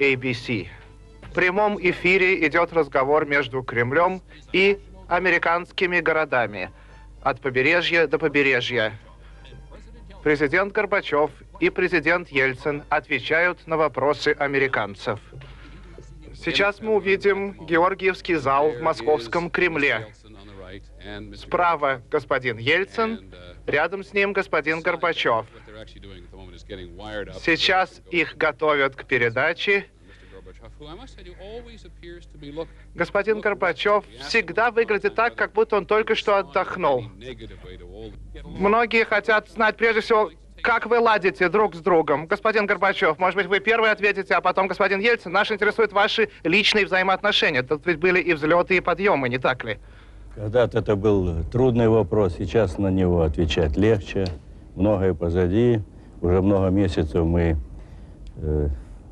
ABC. В прямом эфире идет разговор между Кремлем и американскими городами от побережья до побережья. Президент Горбачев и президент Ельцин отвечают на вопросы американцев. Сейчас мы увидим Георгиевский зал в Московском Кремле. Справа господин Ельцин, рядом с ним господин Горбачев. Сейчас их готовят к передаче. Господин Горбачев всегда выглядит так, как будто он только что отдохнул. Многие хотят знать, прежде всего, как вы ладите друг с другом. Господин Горбачев, может быть, вы первый ответите, а потом господин Ельцин. Нас интересуют ваши личные взаимоотношения. Тут ведь были и взлеты, и подъемы, не так ли? Когда-то это был трудный вопрос, сейчас на него отвечать легче. Многое позади, уже много месяцев мы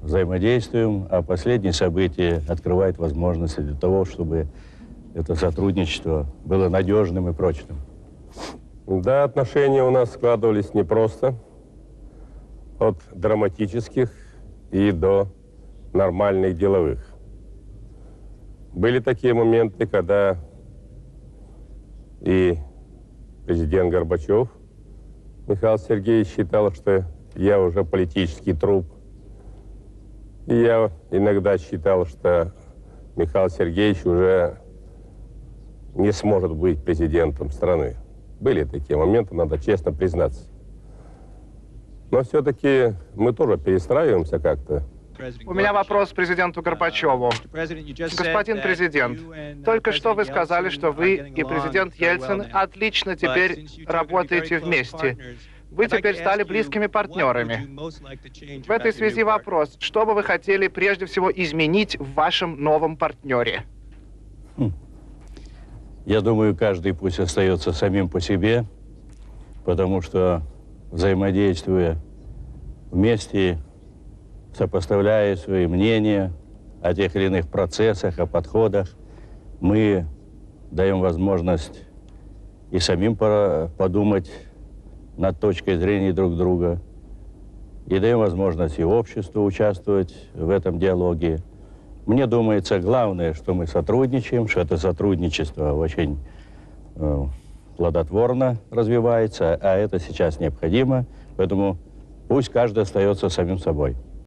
взаимодействуем, а последние события открывают возможности для того, чтобы это сотрудничество было надежным и прочным. Да, отношения у нас складывались непросто, от драматических и до нормальных деловых. Были такие моменты, когда и президент Горбачев Михаил Сергеевич считал, что я уже политический труп. И я иногда считал, что Михаил Сергеевич уже не сможет быть президентом страны. Были такие моменты, надо честно признаться. Но все-таки мы тоже перестраиваемся как-то. У меня вопрос к президенту Горбачеву. Господин президент, только что вы сказали, что вы и президент Ельцин отлично теперь работаете вместе. Вы теперь стали близкими партнерами. В этой связи вопрос, что бы вы хотели прежде всего изменить в вашем новом партнере? Я думаю, каждый пусть остается самим по себе, потому что, взаимодействуя вместе, сопоставляя свои мнения о тех или иных процессах, о подходах, мы даем возможность и самим подумать над точкой зрения друг друга, и даем возможность и обществу участвовать в этом диалоге. Мне думается, главное, что мы сотрудничаем, что это сотрудничество очень плодотворно развивается, а это сейчас необходимо, поэтому пусть каждый остается самим собой.